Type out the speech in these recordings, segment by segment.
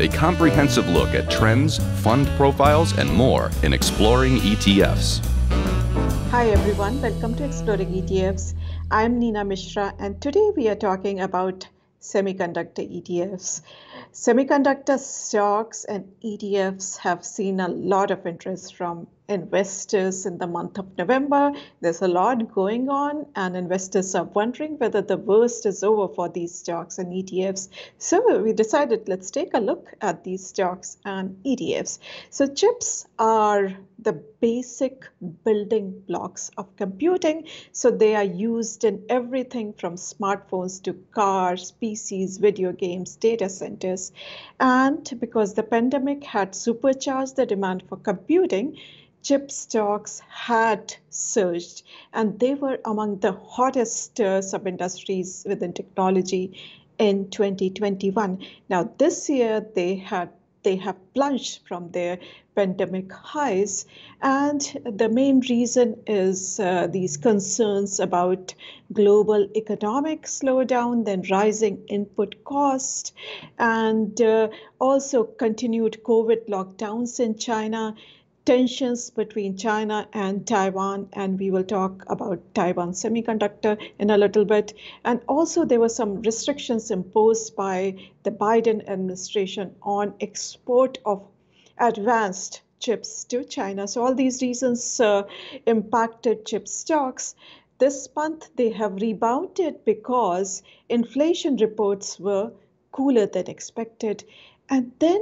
a comprehensive look at trends, fund profiles, and more in Exploring ETFs. Hi everyone, welcome to Exploring ETFs. I'm Nina Mishra, and today we are talking about semiconductor ETFs. Semiconductor stocks and ETFs have seen a lot of interest from investors in the month of November. There's a lot going on, and investors are wondering whether the worst is over for these stocks and ETFs. So we decided let's take a look at these stocks and ETFs. So chips are the basic building blocks of computing. So they are used in everything from smartphones to cars, PCs, video games, data centers. And because the pandemic had supercharged the demand for computing, chip stocks had surged, and they were among the hottest sub-industries within technology in 2021. Now this year they have plunged from their pandemic highs, and the main reason is these concerns about global economic slowdown, then rising input costs, and also continued COVID lockdowns in China, tensions between China and Taiwan, and we will talk about Taiwan Semiconductor in a little bit. And also there were some restrictions imposed by the Biden administration on export of advanced chips to China. So all these reasons impacted chip stocks. This month they have rebounded because inflation reports were cooler than expected. And then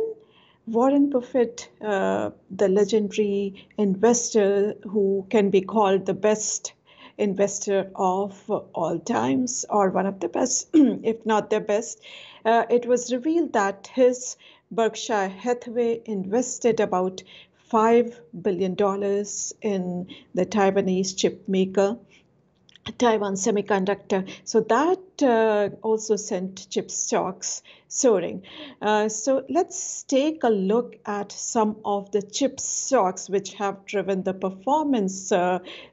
Warren Buffett, the legendary investor who can be called the best investor of all times, or one of the best, if not the best, it was revealed that his Berkshire Hathaway invested about $5 billion in the Taiwanese chip maker, Taiwan Semiconductor. So that also sent chip stocks soaring. So let's take a look at some of the chip stocks which have driven the performance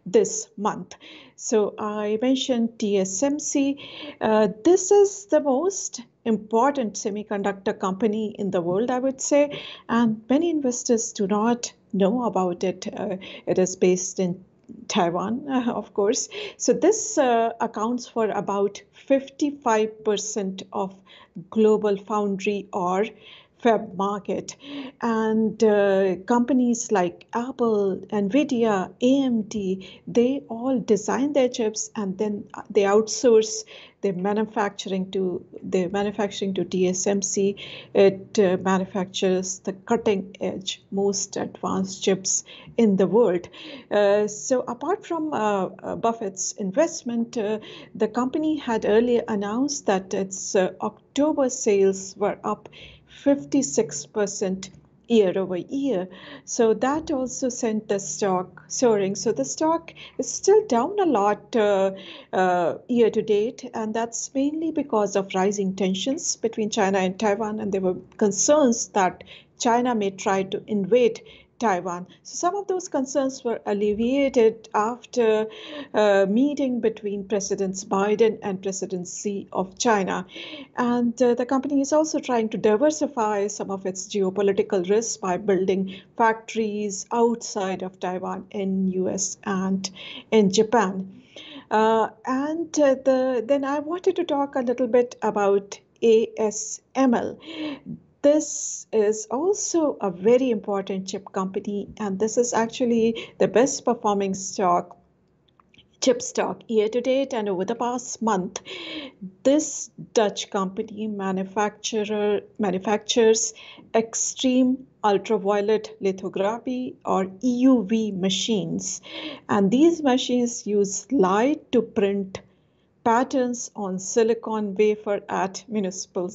this month. So I mentioned TSMC. This is the most important semiconductor company in the world, I would say, and many investors do not know about it. It is based in Taiwan, of course. So this accounts for about 55% of global foundry or fab market. And companies like Apple, Nvidia, AMD, they all design their chips and then they outsource their manufacturing to TSMC. It manufactures the cutting edge, most advanced chips in the world. So apart from Buffett's investment, the company had earlier announced that its October sales were up 56% year over year. So that also sent the stock soaring. So the stock is still down a lot year to date, and that's mainly because of rising tensions between China and Taiwan, and there were concerns that China may try to invade Taiwan. So some of those concerns were alleviated after a meeting between Presidents Biden and President Xi of China. And the company is also trying to diversify some of its geopolitical risks by building factories outside of Taiwan in US and in Japan. Then I wanted to talk a little bit about ASML. This is also a very important chip company, and this is actually the best performing stock, chip stock, year to date and over the past month. This Dutch company manufactures extreme ultraviolet lithography or EUV machines, and these machines use light to print patterns on silicon wafer at minuscule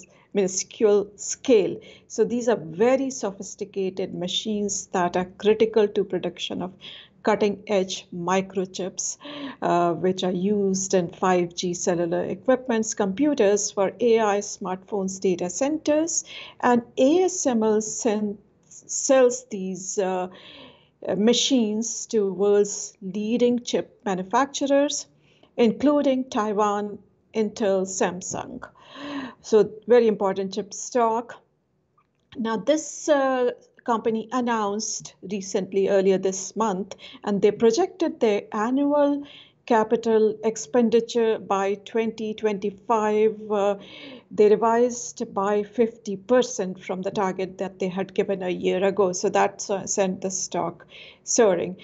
scale. So these are very sophisticated machines that are critical to production of cutting-edge microchips, which are used in 5G cellular equipments, computers for AI, smartphones, data centers, and ASML sells these machines to world's leading chip manufacturers, including Taiwan, Intel, Samsung. So very important chip stock. Now, this company announced recently, earlier this month, and they projected their annual capital expenditure by 2025, they revised by 50% from the target that they had given a year ago. So that sent the stock soaring.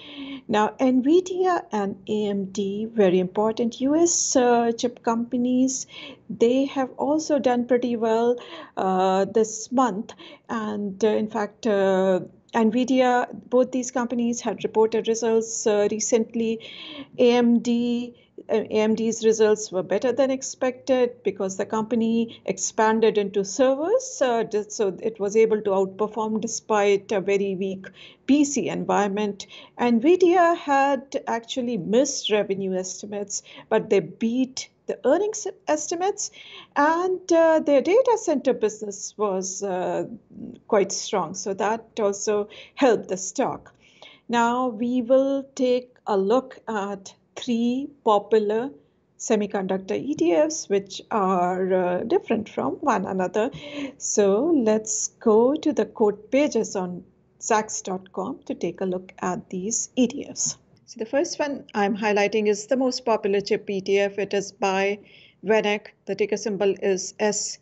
Now, Nvidia and AMD, very important US chip companies, they have also done pretty well this month. And in fact, Nvidia, both these companies had reported results recently. AMD's results were better than expected because the company expanded into servers, so it was able to outperform despite a very weak PC environment. Nvidia had actually missed revenue estimates, but they beat the earnings estimates, and their data center business was quite strong. So that also helped the stock. Now we will take a look at three popular semiconductor ETFs, which are different from one another. So let's go to the quote pages on Zacks.com to take a look at these ETFs. So the first one I'm highlighting is the most popular chip ETF. It is by Vanek. The ticker symbol is SMH.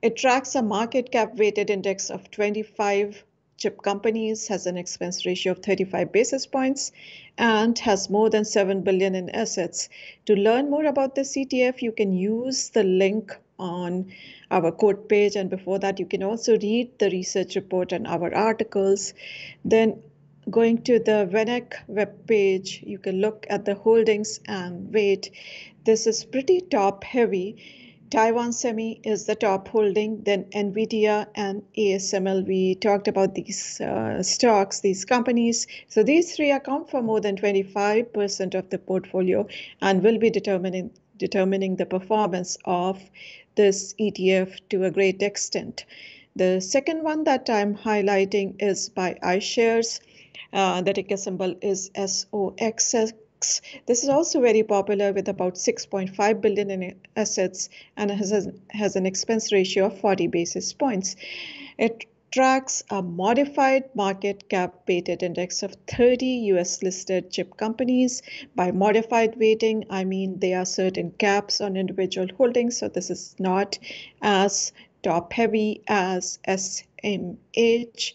It tracks a market cap weighted index of 25 chip companies, has an expense ratio of 35 basis points, and has more than $7 billion in assets. To learn more about this ETF, you can use the link on our quote page. And before that, you can also read the research report and our articles. Then going to the Vanek webpage, you can look at the holdings and weight. This is pretty top heavy. Taiwan Semi is the top holding, then Nvidia and ASML. We talked about these stocks, these companies. So these three account for more than 25% of the portfolio and will be determining the performance of this ETF to a great extent. The second one that I'm highlighting is by iShares. The ticker symbol is SOXX. This is also very popular with about $6.5 billion in assets and has an expense ratio of 40 basis points. It tracks a modified market cap weighted index of 30 US listed chip companies. By modified weighting, I mean there are certain caps on individual holdings, so this is not as top heavy as SMH.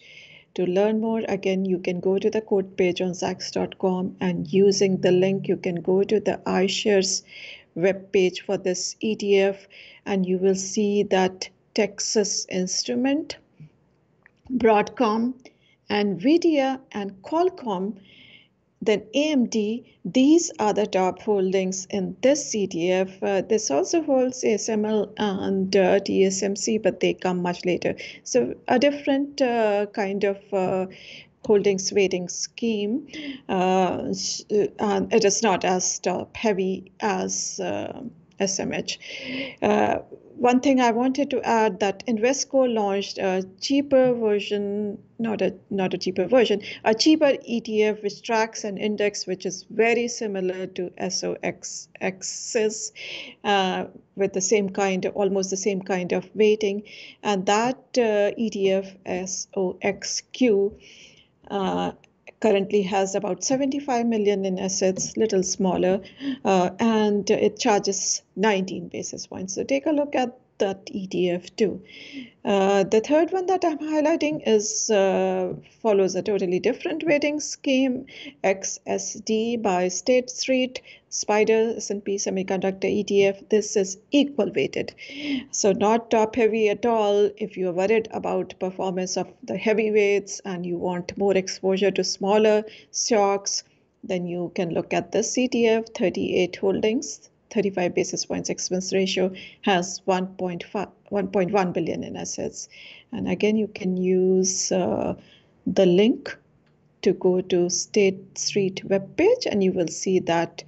To learn more, again, you can go to the quote page on Zacks.com, and using the link, you can go to the iShares webpage for this ETF, and you will see that Texas Instruments, Broadcom, Nvidia, and Qualcomm, then AMD, these are the top holdings in this ETF. This also holds ASML and TSMC, but they come much later. So a different kind of holdings weighting scheme. And it is not as top heavy as SMH. One thing I wanted to add that Invesco launched a cheaper version, a cheaper ETF which tracks an index which is very similar to SOXX's with the same kind, almost the same kind of weighting. And that ETF, SOXQ, currently has about 75 million in assets, little smaller, and it charges 19 basis points. So take a look at that ETF too. The third one that I'm highlighting is follows a totally different weighting scheme, XSD by State Street, Spider, S&P Semiconductor ETF. This is equal weighted, so not top heavy at all. If you're worried about performance of the heavyweights and you want more exposure to smaller stocks, then you can look at this ETF, 38 holdings. 35 basis points expense ratio, has 1.1 billion in assets. And again, you can use the link to go to State Street webpage, and you will see that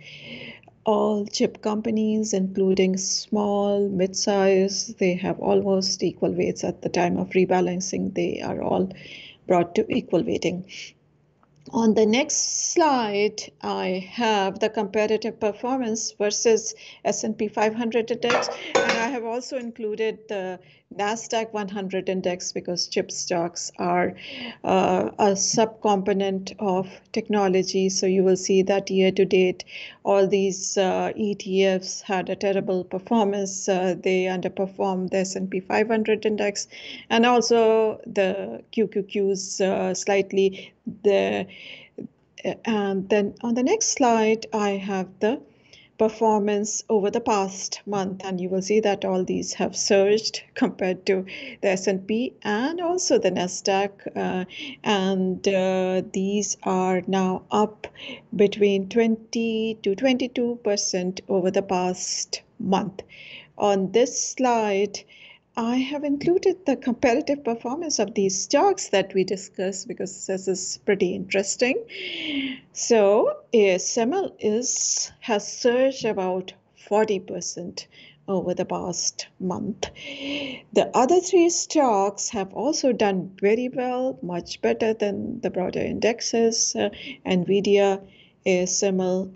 all chip companies, including small, mid-size, they have almost equal weights at the time of rebalancing. They are all brought to equal weighting. On the next slide, I have the comparative performance versus S&P 500 index, and I have also included the NASDAQ 100 index because chip stocks are a subcomponent of technology. So you will see that year to date, all these ETFs had a terrible performance. They underperformed the S&P 500 index and also the QQQs slightly. And then on the next slide, I have the performance over the past month, and you will see that all these have surged compared to the S&P and also the NASDAQ, and these are now up between 20 to 22% over the past month. On this slide, I have included the comparative performance of these stocks that we discussed because this is pretty interesting. So ASML has surged about 40% over the past month. The other three stocks have also done very well, much better than the broader indexes, Nvidia, ASML,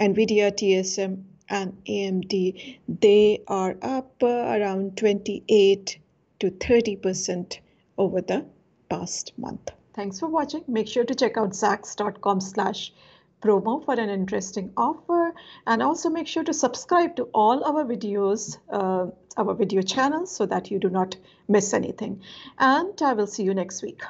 Nvidia, TSMC, and AMD. They are up around 28 to 30% over the past month. Thanks for watching. Make sure to check out zacks.com/promo for an interesting offer, and also make sure to subscribe to all our videos, our video channels, so that you do not miss anything. And I will see you next week.